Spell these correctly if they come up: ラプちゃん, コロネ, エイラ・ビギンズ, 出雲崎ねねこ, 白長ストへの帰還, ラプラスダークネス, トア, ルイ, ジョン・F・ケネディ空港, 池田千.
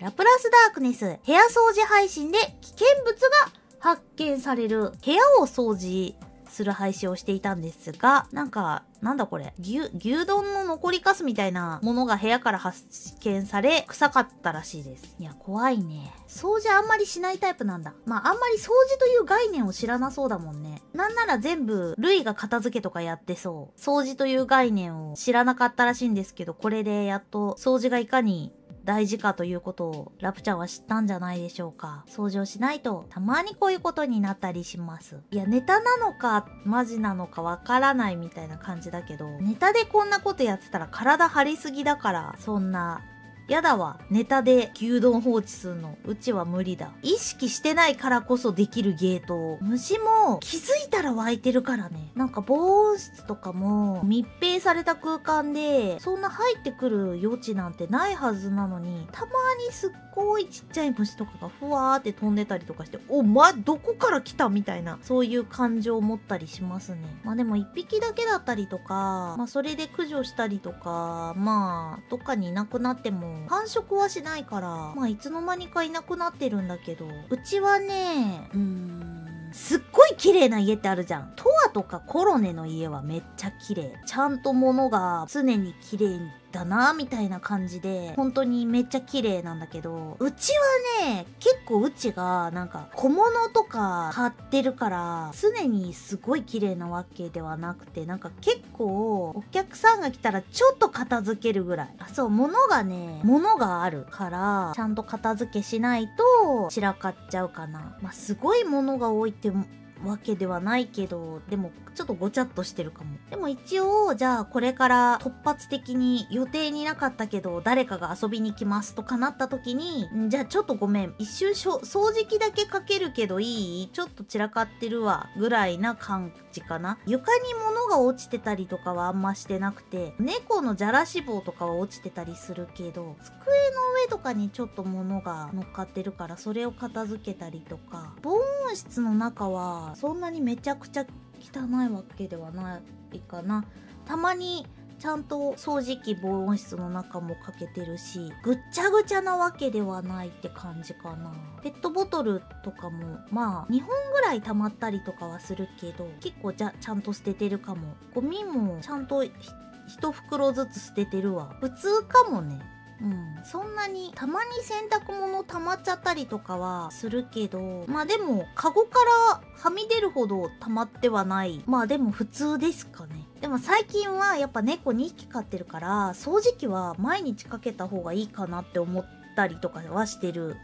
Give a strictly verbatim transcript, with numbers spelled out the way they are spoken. ラプラスダークネス、部屋掃除配信で危険物が発見される、部屋を掃除する配信をしていたんですが、なんか、なんだこれ、牛、牛丼の残りカスみたいなものが部屋から発見され、臭かったらしいです。いや、怖いね。掃除あんまりしないタイプなんだ。まあ、あんまり掃除という概念を知らなそうだもんね。なんなら全部、ルイが片付けとかやってそう。掃除という概念を知らなかったらしいんですけど、これでやっと掃除がいかに大事かということをラプちゃんは知ったんじゃないでしょうか。掃除をしないとたまにこういうことになったりします。いや、ネタなのかマジなのかわからないみたいな感じだけど、ネタでこんなことやってたら体張りすぎだから、そんなやだわ。ネタで牛丼放置するのうちは無理だ。意識してないからこそできるゲート。虫も気づいたら湧いてるからね。なんか防音室とかも密閉された空間でそんな入ってくる余地なんてないはずなのに、たまにすっごいちっちゃい虫とかがふわーって飛んでたりとかして、お前どこから来たみたいな、そういう感情を持ったりしますね。まあでも一匹だけだったりとか、まあそれで駆除したりとか、まあどっかにいなくなっても繁殖はしないから、まあいつの間にかいなくなってるんだけど、うちはね、うーん、すっごい綺麗な家ってあるじゃん。トアとかコロネの家はめっちゃ綺麗。ちゃんと物が常に綺麗だなみたいな感じで、本当にめっちゃ綺麗なんだけど、うちはね、結構うちがなんか小物とか買ってるから、常にすごい綺麗なわけではなくて、なんか結構お客さんが来たらちょっと片付けるぐらい。あ、そう、物がね、物があるから、ちゃんと片付けしないと散らかっちゃうかな。まあ、すごい物が多いってわけではないけど、でもちょっとごちゃっとしてるかも。でも一応、じゃあこれから突発的に予定になかったけど誰かが遊びに来ますとかなった時に、じゃあちょっとごめん、一周掃除機だけかけるけどいい？ちょっと散らかってるわぐらいな感じかな。床に物が落ちてたりとかはあんましてなくて、猫のじゃらし棒とかは落ちてたりするけど、机の上とかにちょっと物が乗っかってるから、それを片付けたりとか。防音室の中はそんなにめちゃくちゃ汚いわけではないかな。たまにちゃんと掃除機防音室の中もかけてるし、ぐっちゃぐちゃなわけではないって感じかな。ペットボトルとかもまあにほんぐらい溜まったりとかはするけど、結構じゃちゃんと捨ててるかも。ゴミもちゃんと一袋ずつ捨ててるわ。普通かもね。うん、そんなにたまに洗濯物溜まっちゃったりとかはするけど、まあでもカゴからはみ出るほど溜まってはない。まあでも普通ですかね。でも最近はやっぱ猫にひき飼ってるから、掃除機は毎日かけた方がいいかなって思ったりとかはしてる